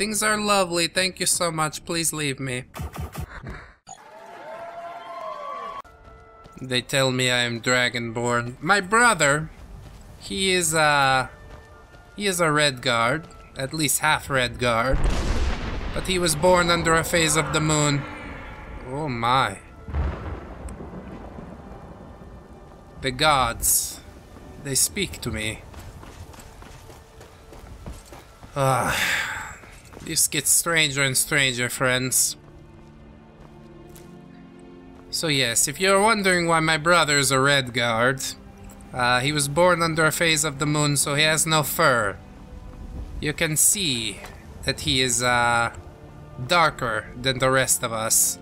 Things are lovely, thank you so much, please leave me. They tell me I am Dragonborn. My brother, he is a Redguard, at least half Redguard, but he was born under a phase of the moon. Oh my. The gods, they speak to me. This gets stranger and stranger, friends. So yes, if you're wondering why my brother is a Redguard, he was born under a phase of the moon, so he has no fur. You can see that he is darker than the rest of us.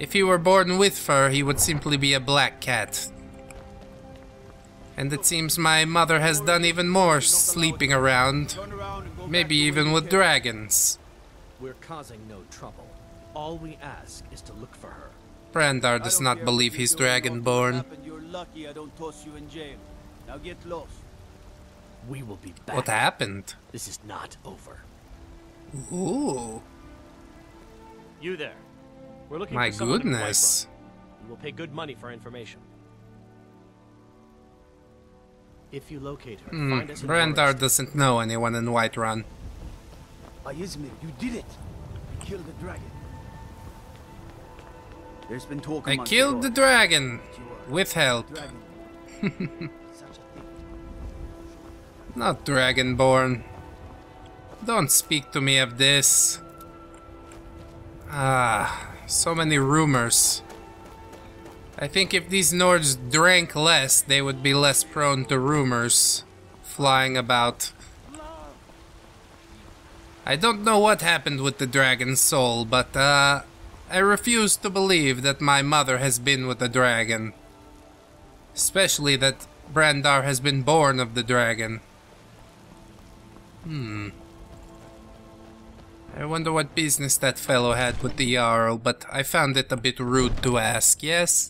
If he were born with fur, he would simply be a black cat. And it seems my mother has done even more sleeping around, maybe even with dragons. We're causing no trouble. All we ask is to look for her. Bran'dar does not believe he's Dragonborn. We will be back. What happened? This is not over. Ooh. You there. We're looking for someone in Whiterun. My goodness. We will pay good money for information. If you locate her, find us. Bran'dar doesn't know anyone in Whiterun. Izmir, you did it. You killed the dragon. There's been talk. I killed the dragon with help. Dragon. Not Dragonborn. Don't speak to me of this. So many rumors. I think if these Nords drank less, they would be less prone to rumors flying about. I don't know what happened with the dragon's soul, but I refuse to believe that my mother has been with the dragon. Especially that Bran'dar has been born of the dragon. I wonder what business that fellow had with the Jarl, but I found it a bit rude to ask, yes?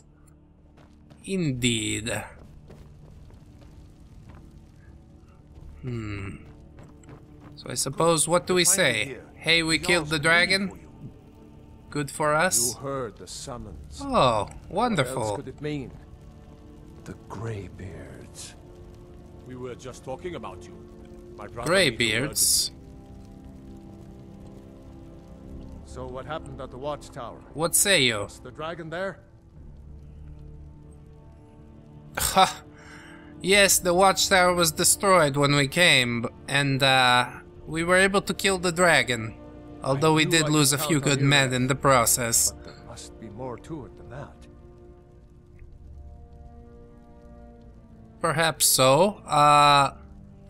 Indeed. So I suppose, what do we say? Hey, we killed the dragon? Good for us? You heard the summons. Oh, wonderful. What else could it mean? The Greybeards. We were just talking about you. My brother Greybeards. So what happened at the watchtower? What say you? Was the dragon there? Ha! Yes, the watchtower was destroyed when we came, and we were able to kill the dragon. Although we did lose a few good men in the process. But there must be more to it than that. Perhaps so.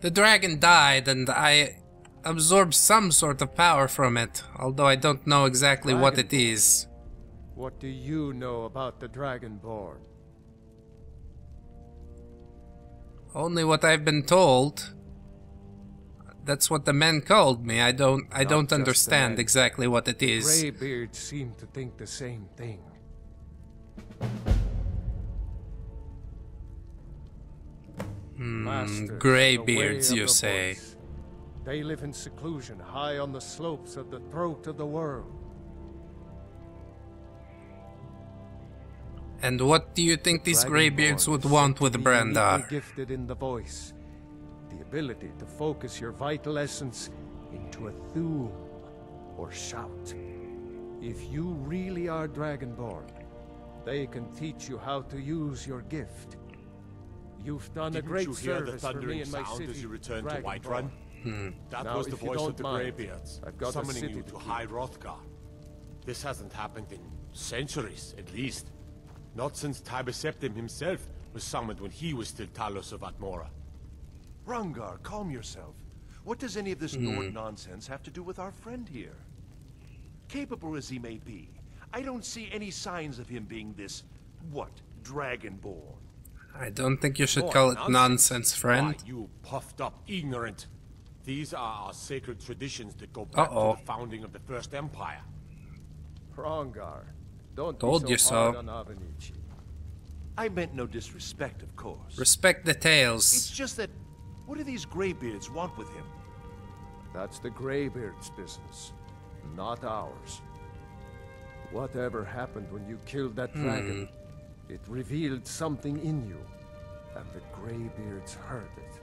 The dragon died and I absorbed some sort of power from it, although I don't know exactly what it is. What do you know about the Dragonborn? Only what I've been told. That's what the men called me. I don't understand exactly what it is. Greybeards seem to think the same thing. Greybeards, you say? They live in seclusion, high on the slopes of the throat of the world. And what do you think these Greybeards would want with Bran'dar? Gifted in the voice, the ability to focus your vital essence into a thume or shout. If you really are Dragonborn, they can teach you how to use your gift. You've done a great service for me and my city, as you returned to Whiterun? That now, was the voice of the Greybeards, summoning you to High Hrothgar. This hasn't happened in centuries, at least. Not since Tiber Septim himself was summoned when he was still Talos of Atmora. Bran'dar, calm yourself. What does any of this Nord nonsense have to do with our friend here? Capable as he may be, I don't see any signs of him being this, Dragonborn. I don't think you should call it nonsense, friend. You puffed up ignorant. These are our sacred traditions that go back to the founding of the First Empire. Bran'dar, don't be so hard on Avenicci. I meant no disrespect, of course. Respect the tales. It's just that, what do these Greybeards want with him? That's the Greybeards' business, not ours. Whatever happened when you killed that dragon, it revealed something in you, and the Greybeards heard it.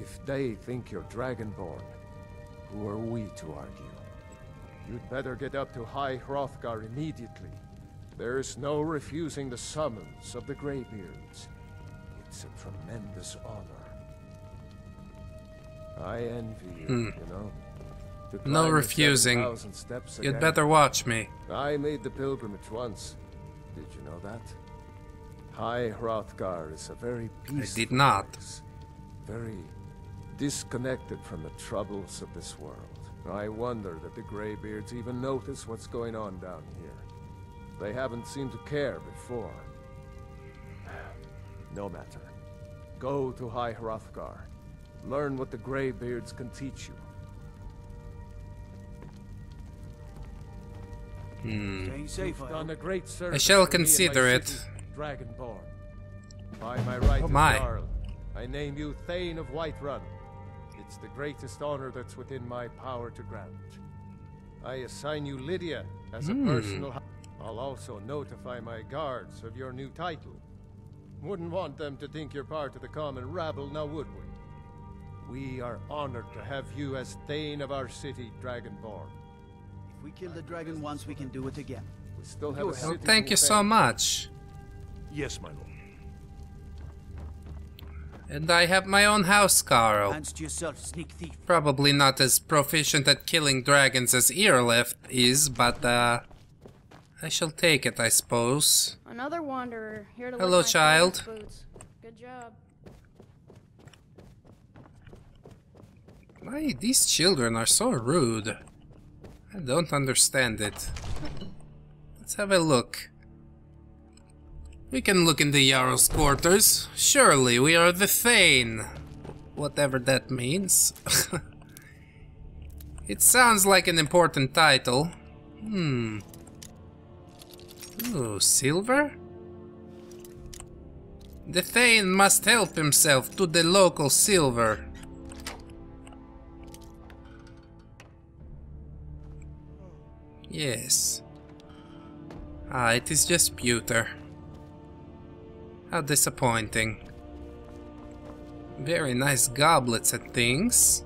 If they think you're Dragonborn, who are we to argue? You'd better get up to High Hrothgar immediately. There's no refusing the summons of the Greybeards. It's a tremendous honor. I envy you, you know? No refusing. You'd better watch me. I made the pilgrimage once. Did you know that? High Hrothgar is a very peaceful place, very disconnected from the troubles of this world. I wonder that the Greybeards even notice what's going on down here. They haven't seemed to care before. No matter. Go to High Hrothgar. Learn what the Greybeards can teach you. I shall consider it. Dragonborn. By my right as Jarl, I name you Thane of Whiterun. It's the greatest honor that's within my power to grant. I assign you Lydia as a personal. I'll also notify my guards of your new title. Wouldn't want them to think you're part of the common rabble, now would we? We are honored to have you as Thane of our city, Dragonborn. We killed the dragon once, we can do it again. We still have a thank you so much. Yes, my lord. And I have my own housecarl. Probably not as proficient at killing dragons as Earleft is, but I shall take it, I suppose. Another wanderer here to hello, child. Good job. Why these children are so rude? I don't understand it. Let's have a look. We can look in the Jarl's quarters. Surely we are the Thane. Whatever that means. It sounds like an important title. Ooh, silver? The Thane must help himself to the local silver. Yes. It is just pewter. How disappointing. Very nice goblets and things.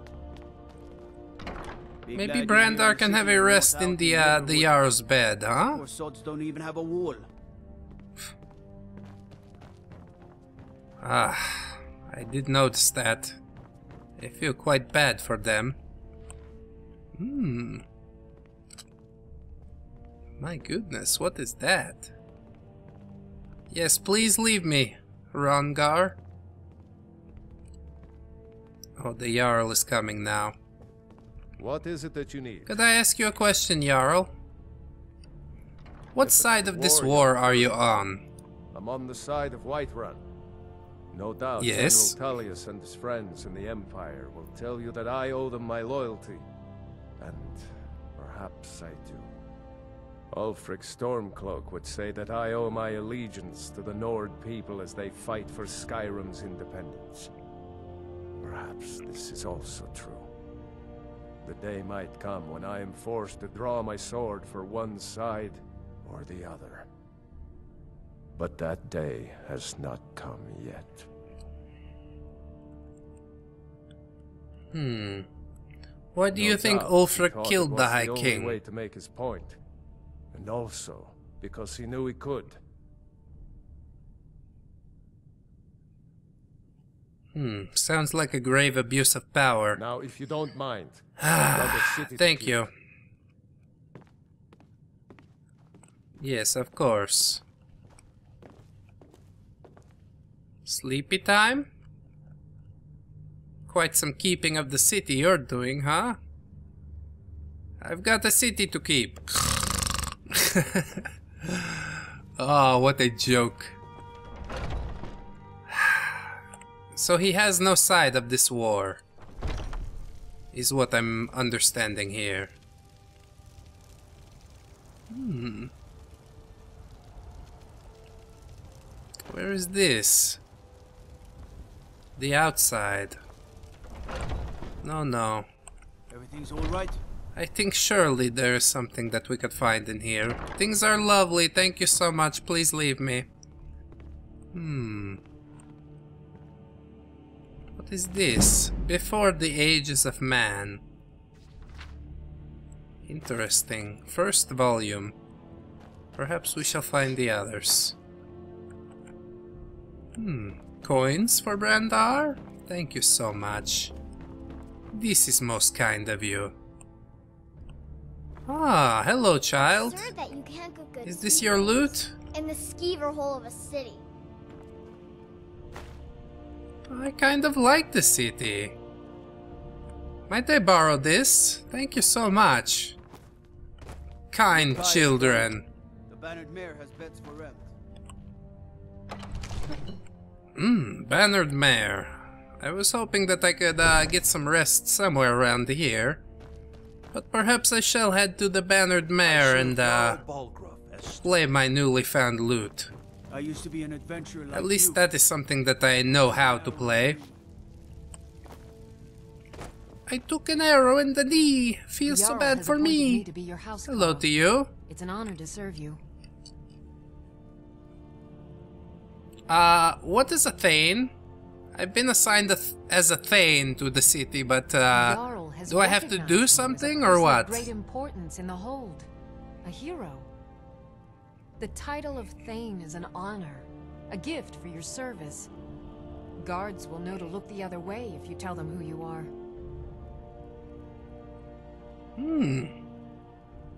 Maybe Bran'dar can have a rest in the Jarl's bed, huh? Your swords don't even have a wall. I did notice that. I feel quite bad for them. My goodness, what is that? Yes, please leave me, Rangar. Oh, the Jarl is coming now. What is it that you need? Could I ask you a question, Jarl? What side of this war are you on? I'm on the side of Whiterun. No doubt General Talius and his friends in the Empire will tell you that I owe them my loyalty. And perhaps I do. Ulfric Stormcloak would say that I owe my allegiance to the Nord people as they fight for Skyrim's independence. Perhaps this is also true. The day might come when I am forced to draw my sword for one side or the other. But that day has not come yet. Why do you think Ulfric killed the High King? The only way to make his point. And also, because he knew he could. Sounds like a grave abuse of power. Now, if you don't mind... Thank you. Yes, of course. Sleepy time? Quite some keeping of the city you're doing, huh? I've got a city to keep. Oh, what a joke. So he has no side of this war, is what I'm understanding here. Where is this? The outside. No, no. Everything's all right? I think surely there is something that we could find in here. Things are lovely, thank you so much, please leave me. What is this? Before the ages of man. Interesting. First volume. Perhaps we shall find the others. Coins for Bran'dar? Thank you so much. This is most kind of you. Ah, hello, child. That you can't cook good is this your loot? In the skeever hole of a city. I kind of like the city. Might I borrow this? Thank you so much. Kind children. The Bannered Mare has beds for rent. Bannered Mare. I was hoping that I could get some rest somewhere around here. But perhaps I shall head to the Bannered Mare and play my newly found loot. I used to be an adventurer like at least you. That is something that I know how to play. I took an arrow in the knee. Feels so bad for me. To be your house hello call. To you. It's an honor to serve you. What is a Thane? I've been assigned as a Thane to the city, but do I have to do something or what? Great importance in the hold. A hero. The title of Thane is an honor, a gift for your service. Guards will know to look the other way if you tell them who you are.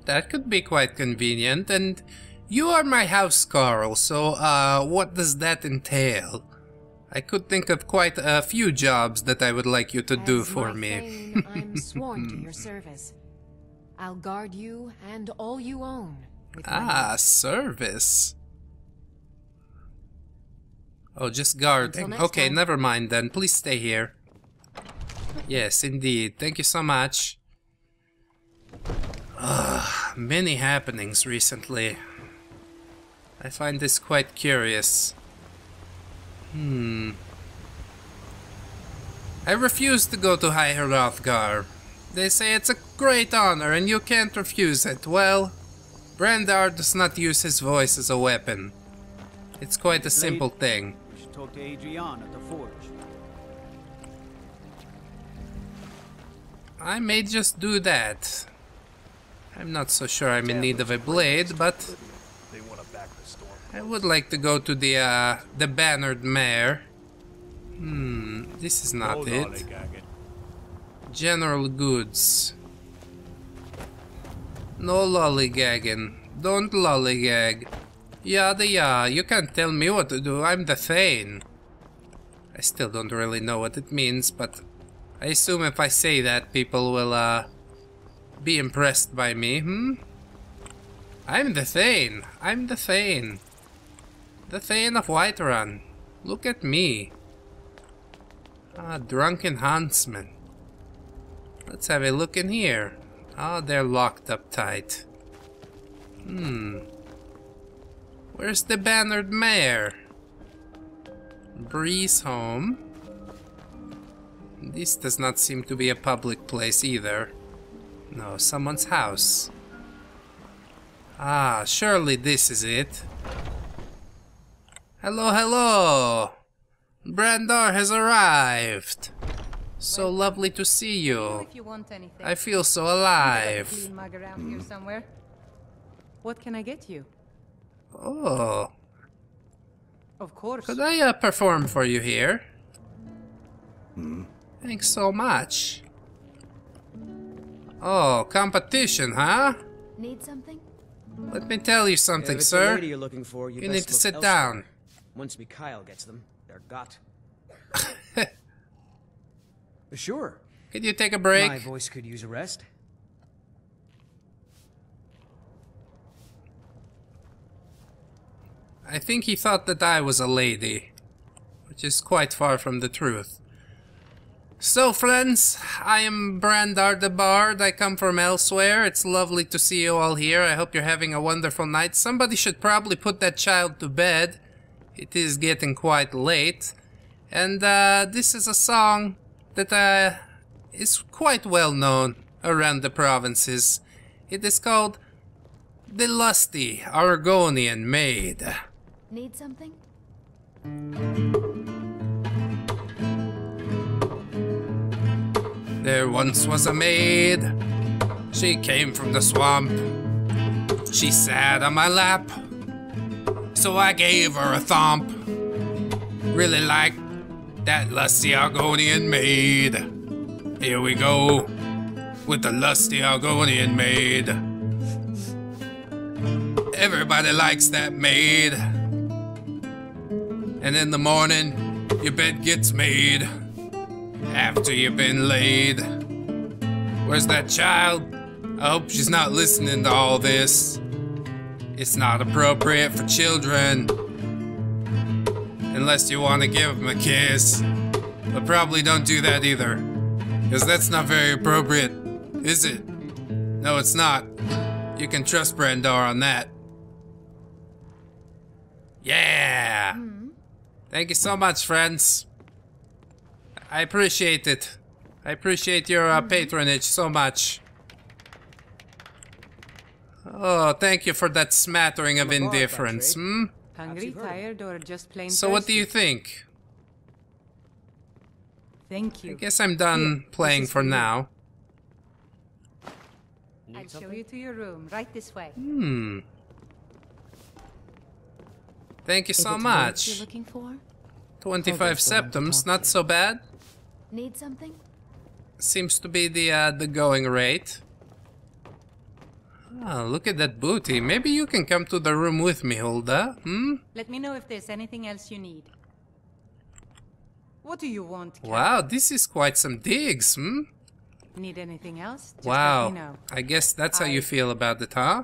That could be quite convenient. And you are my housecarl, so what does that entail? I could think of quite a few jobs that I would like you to do for me. I'm sworn to your service. I'll guard you and all you own. Service. Oh, just guarding. Okay, never mind then. Please stay here. Yes, indeed. Thank you so much. Many happenings recently. I find this quite curious. I refuse to go to High Hrothgar. They say it's a great honor and you can't refuse it. Well, Bran'dar does not use his voice as a weapon. It's quite a simple thing. We should talk to Adrian at the forge. I may just do that. I'm not so sure I'm in need of a blade, but I would like to go to the Bannered Mare. This is not it. General goods. No lollygagging. Don't lollygag. Yada yada. You can't tell me what to do. I'm the Thane. I still don't really know what it means, but I assume if I say that, people will be impressed by me. I'm the Thane. I'm the Thane. The Thane of Whiterun. Look at me. Drunken huntsman. Let's have a look in here. They're locked up tight. Where's the Bannered Mare? Breeze home. This does not seem to be a public place either. No, someone's house. Surely this is it. Hello, hello! Bran'dar has arrived! So lovely to see you. If you want anything. I feel so alive. Here somewhere. What can I get you? Oh. Of course. Could I perform for you here? Thanks so much. Oh, competition, huh? Need something? Let me tell you something, sir. You're looking for, you need to sit down. Once Mikhail gets them, they're got. Sure. Could you take a break? My voice could use a rest. I think he thought that I was a lady, which is quite far from the truth. So friends, I am Bran'dar the Bard, I come from elsewhere, it's lovely to see you all here, I hope you're having a wonderful night. Somebody should probably put that child to bed, it is getting quite late. And this is a song that is quite well known around the provinces. It is called the Lusty Argonian Maid. Need something? There once was a maid. She came from the swamp. She sat on my lap, so I gave her a thump. Really like that Lusty Argonian Maid. Here we go with the Lusty Argonian Maid. Everybody likes that maid. And in the morning, your bed gets made after you've been laid. Where's that child? I hope she's not listening to all this. It's not appropriate for children. Unless you want to give him a kiss. But probably don't do that either. Because that's not very appropriate, is it? No, it's not. You can trust Bran'dar on that. Yeah! Thank you so much, friends. I appreciate it. I appreciate your patronage so much. Oh, thank you for that smattering of indifference, Hungry, tired, or just plain thirsty? So what do you think? Thank you. I guess I'm done playing for now. I'll show you to your room, right this way. Thank you so much. You're looking for? 25 septums, not so bad. Need something? Seems to be the going rate. Oh, look at that booty. Maybe you can come to the room with me, Hulda. Let me know if there's anything else you need. What do you want, Kat? Wow, this is quite some digs, Need anything else? Just let me know. I guess that's how you feel about it, huh?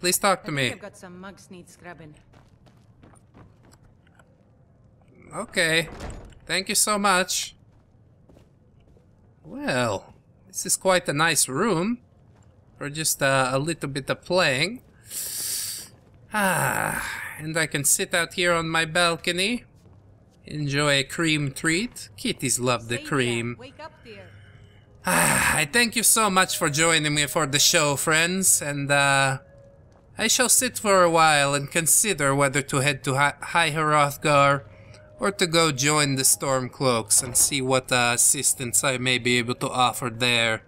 Please talk to me. I've got some mugs need scrubbing. Okay. Thank you so much. Well, this is quite a nice room. Or just a little bit of playing. And I can sit out here on my balcony. Enjoy a cream treat. Kitties love the cream. Wake up, dear. I thank you so much for joining me for the show, friends. And I shall sit for a while and consider whether to head to High Hrothgar or to go join the Stormcloaks and see what assistance I may be able to offer there.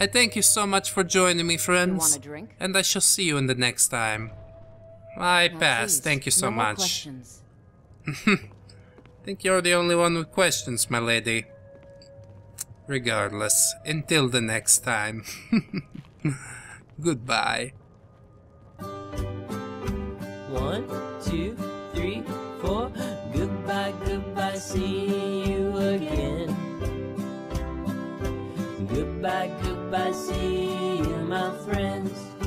I thank you so much for joining me, friends. You want a drink? And I shall see you in the next time. I pass. Thank you so much. I think you're the only one with questions, my lady. Regardless, until the next time. Goodbye. 1, 2, 3, 4. Goodbye, goodbye, see you again. Goodbye, goodbye, see you, my friends.